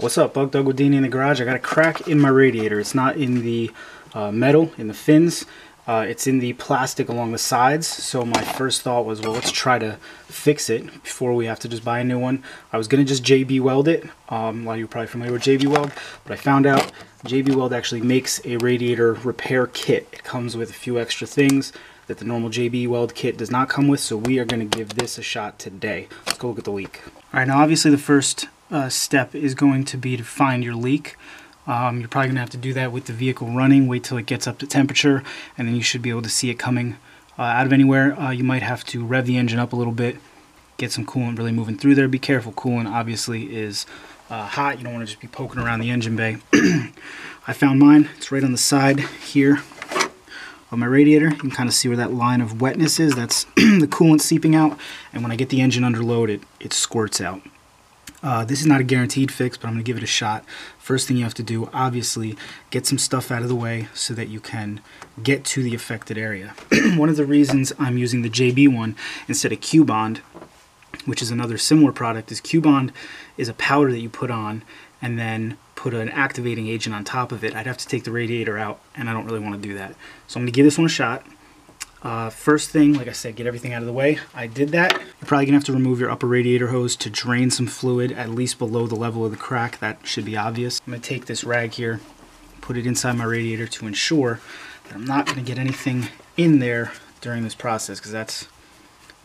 What's up, Bug Doug with D&E in the garage. I got a crack in my radiator. It's not in the metal, in the fins. It's in the plastic along the sides. So my first thought was, well, let's try to fix it before we have to just buy a new one. I was going to just JB Weld it. A lot of you are probably familiar with JB Weld, but I found out JB Weld actually makes a radiator repair kit. It comes with a few extra things that the normal JB Weld kit does not come with, so we are going to give this a shot today. Let's go look at the leak. All right, now obviously the first step is going to be to find your leak. You're probably going to have to do that with the vehicle running, wait till it gets up to temperature, and then you should be able to see it coming out of anywhere. You might have to rev the engine up a little bit, get some coolant really moving through there. Be careful, coolant obviously is hot. You don't want to just be poking around the engine bay. I found mine. It's right on the side here of my radiator. You can kind of see where that line of wetness is. That's the coolant seeping out, and when I get the engine under load, it squirts out. This is not a guaranteed fix, but I'm going to give it a shot. First thing you have to do, obviously, get some stuff out of the way so that you can get to the affected area. One of the reasons I'm using the JB one instead of Q-Bond, which is another similar product, is Q-Bond is a powder that you put on and then put an activating agent on top of it. I'd have to take the radiator out, and I don't really want to do that. So I'm going to give this one a shot. First thing, like I said, get everything out of the way. I did that. You're probably going to have to remove your upper radiator hose to drain some fluid, at least below the level of the crack. That should be obvious. I'm going to take this rag here, put it inside my radiator to ensure that I'm not going to get anything in there during this process, because it's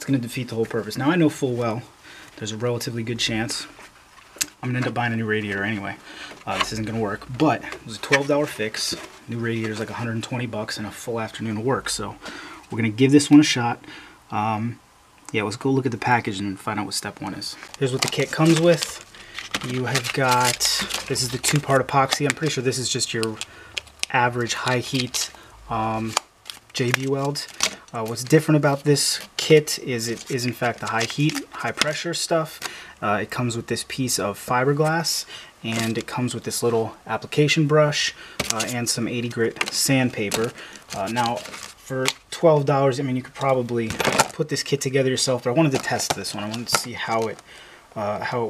going to defeat the whole purpose. Now I know full well there's a relatively good chance I'm going to end up buying a new radiator anyway. This isn't going to work, but it was a $12 fix. New radiator is like 120 bucks and a full afternoon of work, so we're going to give this one a shot. Yeah, let's go look at the package and find out what step one is. Here's what the kit comes with. You have got, this is the two-part epoxy. I'm pretty sure this is just your average high-heat JB Weld. What's different about this kit is it is in fact the high-heat, high-pressure stuff. It comes with this piece of fiberglass, and it comes with this little application brush and some 80 grit sandpaper. Now, for $12, I mean, you could probably put this kit together yourself, but I wanted to test this one. I wanted to see how it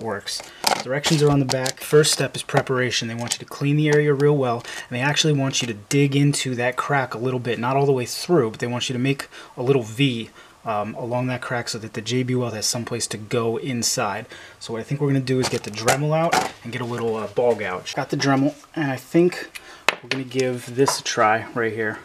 works. Directions are on the back. First step is preparation. They want you to clean the area real well, and they actually want you to dig into that crack a little bit, not all the way through, but they want you to make a little V along that crack so that the JB Weld has someplace to go inside. So what I think we're going to do is get the Dremel out and get a little ball gouge. Got the Dremel, and I think we're going to give this a try right here.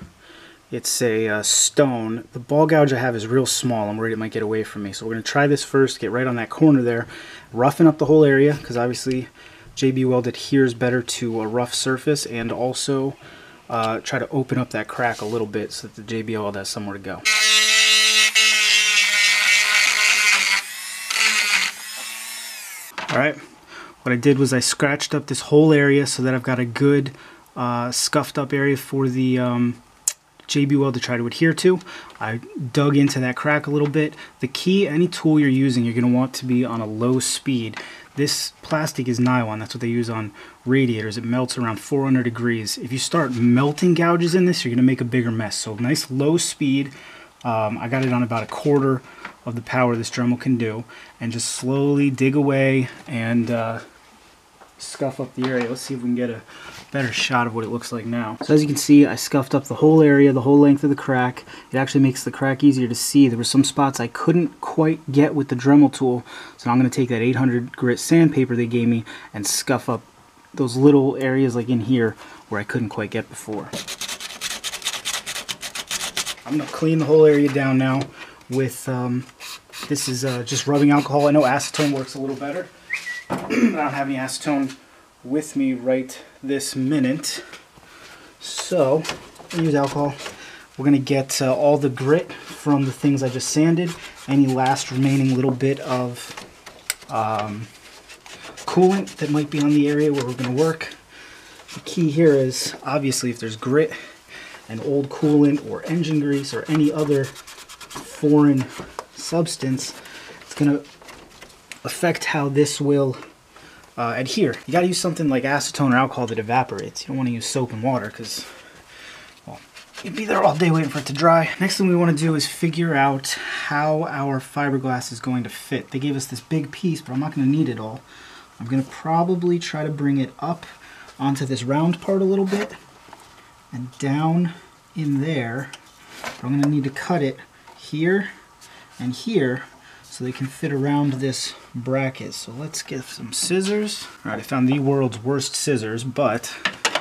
It's a stone. The ball gouge I have is real small. I'm worried it might get away from me. So we're going to try this first, get right on that corner there, roughen up the whole area, because obviously JB Weld adheres better to a rough surface, and also try to open up that crack a little bit so that the JB Weld has somewhere to go. Alright, what I did was I scratched up this whole area so that I've got a good scuffed up area for the JB Weld to try to adhere to. I dug into that crack a little bit. The key, any tool you're using, you're going to want to be on a low speed. This plastic is nylon. That's what they use on radiators. It melts around 400 degrees. If you start melting gouges in this, you're going to make a bigger mess. So nice low speed. I got it on about a quarter of the power this Dremel can do, and just slowly dig away and scuff up the area. Let's see if we can get a better shot of what it looks like now. So as you can see, I scuffed up the whole area, the whole length of the crack. It actually makes the crack easier to see. There were some spots I couldn't quite get with the Dremel tool, so now I'm going to take that 800 grit sandpaper they gave me and scuff up those little areas like in here where I couldn't quite get before. I'm going to clean the whole area down now with, this is just rubbing alcohol. I know acetone works a little better. I don't have any acetone with me right this minute, so I use alcohol. We're going to get all the grit from the things I just sanded, any last remaining little bit of coolant that might be on the area where we're going to work. The key here is, obviously, if there's grit and old coolant or engine grease or any other foreign substance, it's going to affect how this will adhere. You got to use something like acetone or alcohol that evaporates. You don't want to use soap and water, because, well, you'd be there all day waiting for it to dry. Next thing we want to do is figure out how our fiberglass is going to fit. They gave us this big piece, but I'm not going to need it all. I'm going to probably try to bring it up onto this round part a little bit and down in there. But I'm going to need to cut it here and here so they can fit around this bracket. So let's get some scissors. All right, I found the world's worst scissors, but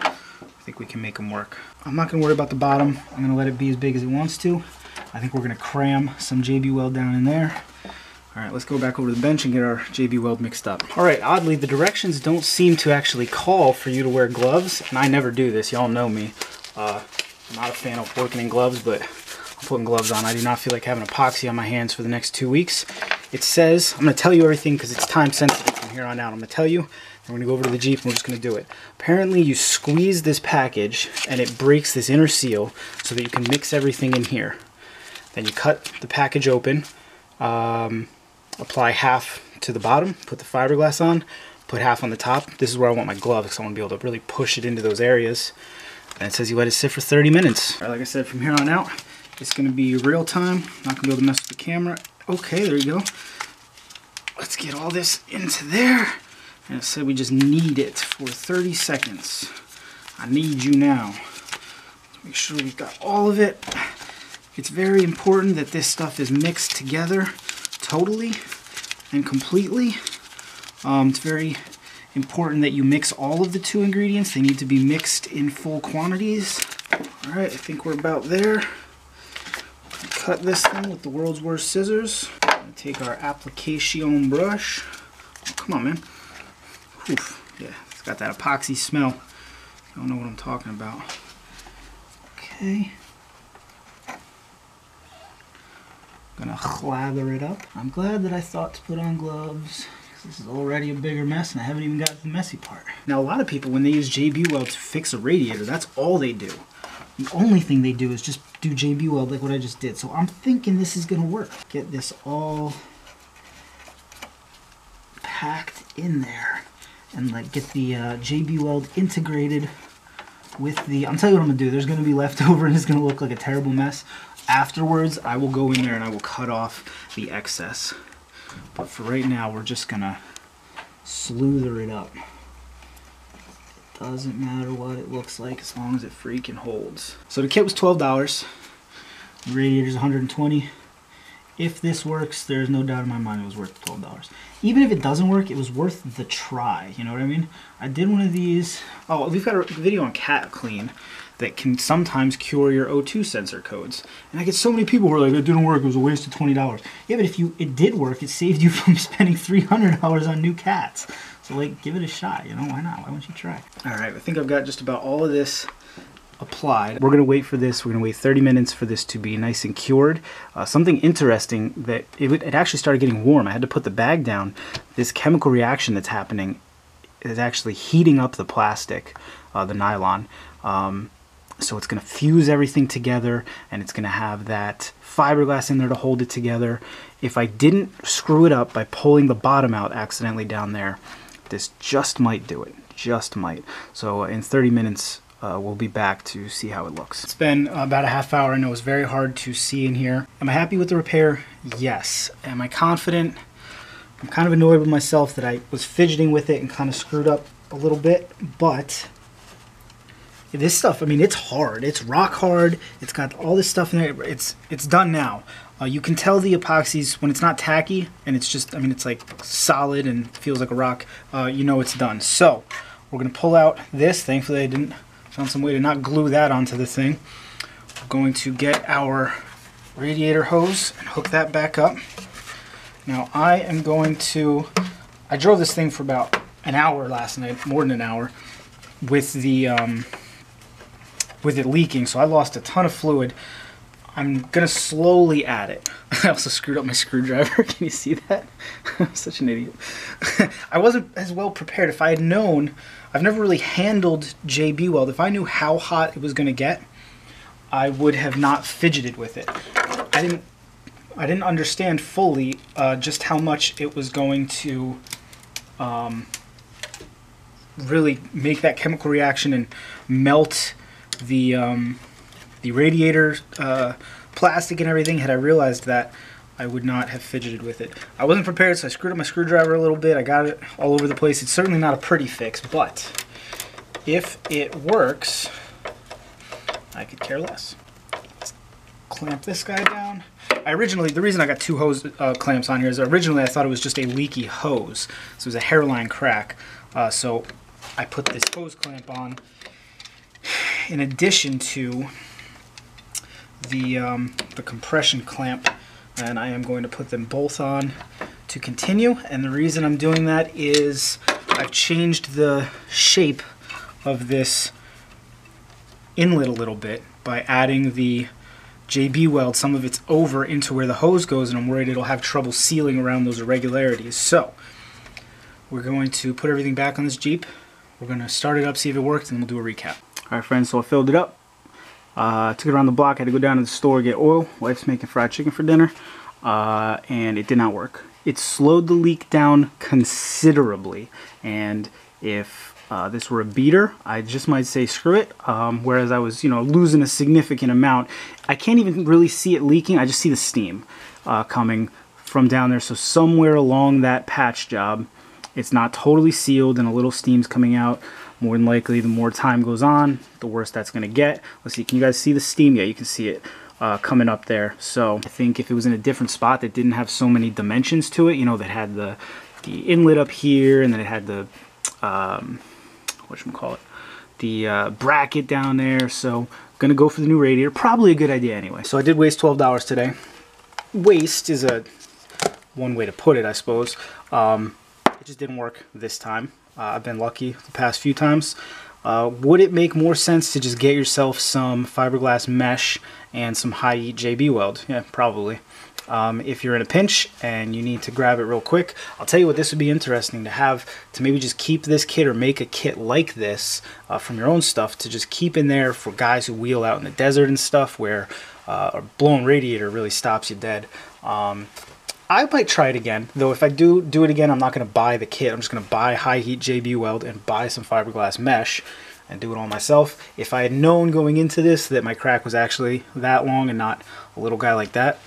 I think we can make them work. I'm not going to worry about the bottom. I'm going to let it be as big as it wants to. I think we're going to cram some JB Weld down in there. All right, let's go back over to the bench and get our JB Weld mixed up. All right, oddly, the directions don't seem to actually call for you to wear gloves, and I never do this. Y'all know me. I'm not a fan of working in gloves, but I'm putting gloves on. I do not feel like having epoxy on my hands for the next 2 weeks. It says, I'm going to tell you everything because it's time sensitive from here on out. I'm going to tell you, and we're going to go over to the Jeep and we're just going to do it. Apparently, you squeeze this package, and it breaks this inner seal so that you can mix everything in here. Then you cut the package open, apply half to the bottom, put the fiberglass on, put half on the top. This is where I want my glove because I want to be able to really push it into those areas. And it says you let it sit for 30 minutes. All right, like I said, from here on out, it's going to be real time. Not going to be able to mess with the camera. Okay, there you go. Let's get all this into there. And it said we just knead it for 30 seconds. I need you now. Let's make sure we've got all of it. It's very important that this stuff is mixed together totally and completely. It's very important that you mix all of the two ingredients. They need to be mixed in full quantities. All right, I think we're about there. Cut this thing with the world's worst scissors. I'm gonna take our application brush. Oh, come on, man. Oof, yeah, it's got that epoxy smell. I don't know what I'm talking about. Okay. Gonna lather it up. I'm glad that I thought to put on gloves because this is already a bigger mess and I haven't even got to the messy part. Now a lot of people, when they use JB Weld to fix a radiator, that's all they do. The only thing they do is just do JB Weld like what I just did. So I'm thinking this is gonna work. Get this all packed in there and like get the JB Weld integrated with the, I'll tell you what I'm gonna do. There's gonna be leftover and it's gonna look like a terrible mess. Afterwards, I will go in there and I will cut off the excess. But for right now, we're just gonna sleuther it up. It doesn't matter what it looks like as long as it freaking holds. So the kit was $12. The radiator's $120. If this works, there's no doubt in my mind it was worth $12. Even if it doesn't work, it was worth the try. You know what I mean? I did one of these. Oh, we've got a video on cat clean that can sometimes cure your O2 sensor codes. And I get so many people who are like, it didn't work, it was a waste of $20. Yeah, but if it did work, it saved you from spending $300 on new cats. So like, give it a shot, you know, why not? Why don't you try? All right, I think I've got just about all of this applied. We're gonna wait for this, we're gonna wait 30 minutes for this to be nice and cured. Something interesting, that it actually started getting warm. I had to put the bag down. This chemical reaction that's happening is actually heating up the plastic, the nylon. So it's going to fuse everything together and it's going to have that fiberglass in there to hold it together. If I didn't screw it up by pulling the bottom out accidentally down there, this just might do it. Just might. So in 30 minutes, we'll be back to see how it looks. It's been about a half hour. I know it's very hard to see in here. Am I happy with the repair? Yes. Am I confident? I'm kind of annoyed with myself that I was fidgeting with it and kind of screwed up a little bit, but this stuff, I mean, it's hard. It's rock hard. It's got all this stuff in there. It's done now. You can tell the epoxies when it's not tacky and it's just, I mean, it's like solid and feels like a rock. You know it's done. So we're going to pull out this. Thankfully, I found some way to not glue that onto the thing. We're going to get our radiator hose and hook that back up. Now I am going to, I drove this thing for about an hour last night, more than an hour, with the, with it leaking, so I lost a ton of fluid. I'm gonna slowly add it. I also screwed up my screwdriver. Can you see that? I'm such an idiot. I wasn't as well prepared. If I had known, I've never really handled JB Weld. If I knew how hot it was gonna get, I would have not fidgeted with it. I didn't understand fully just how much it was going to really make that chemical reaction and melt the radiator plastic and everything. Had I realized that, I would not have fidgeted with it. I wasn't prepared, so I screwed up my screwdriver a little bit. I got it all over the place. It's certainly not a pretty fix, but if it works, I could care less. Let's clamp this guy down. I originally, the reason I got two hose clamps on here is originally I thought it was just a leaky hose. So it was a hairline crack. So I put this hose clamp on in addition to the compression clamp, and I am going to put them both on to continue. And the reason I'm doing that is I've changed the shape of this inlet a little bit by adding the JB Weld, some of it's over into where the hose goes, and I'm worried it'll have trouble sealing around those irregularities. So we're going to put everything back on this Jeep. We're going to start it up, see if it works, and we'll do a recap. Alright friends, so I filled it up. Took it around the block, had to go down to the store, get oil. Wife's making fried chicken for dinner, and it did not work. It slowed the leak down considerably, and if this were a beater, I just might say screw it, whereas I was, you know, losing a significant amount. I can't even really see it leaking, I just see the steam coming from down there. So somewhere along that patch job, it's not totally sealed and a little steam's coming out. More than likely, the more time goes on, the worse that's going to get. Let's see, can you guys see the steam? Yeah, you can see it coming up there. So I think if it was in a different spot that didn't have so many dimensions to it, you know, that had the inlet up here, and then it had the whatchamacallit, the bracket down there. So gonna go for the new radiator, probably a good idea anyway. So I did waste $12 today. Waste is a one way to put it, I suppose. It just didn't work this time. I've been lucky the past few times. Would it make more sense to just get yourself some fiberglass mesh and some high heat JB Weld? Yeah, probably. If you're in a pinch and you need to grab it real quick, I'll tell you what, this would be interesting to have, to maybe just keep this kit or make a kit like this from your own stuff to just keep in there for guys who wheel out in the desert and stuff where a blown radiator really stops you dead. I might try it again, though if I do it again, I'm not going to buy the kit. I'm just going to buy high heat JB Weld and buy some fiberglass mesh and do it all myself. If I had known going into this that my crack was actually that long and not a little guy like that,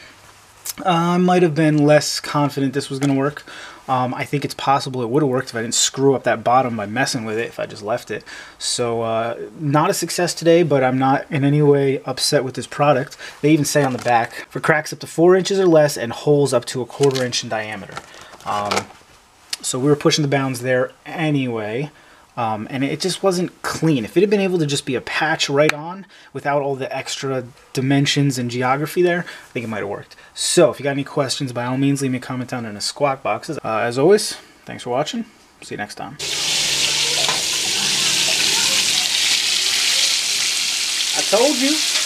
I might have been less confident this was going to work. I think it's possible it would have worked if I didn't screw up that bottom by messing with it, if I just left it. So not a success today, but I'm not in any way upset with this product. They even say on the back, for cracks up to 4 inches or less and holes up to a 1/4 inch in diameter. So we were pushing the bounds there anyway. And it just wasn't clean. If it had been able to just be a patch right on without all the extra dimensions and geography there, I think it might have worked. So if you got any questions, by all means, leave me a comment down in the squawk boxes. As always, thanks for watching. See you next time. I told you.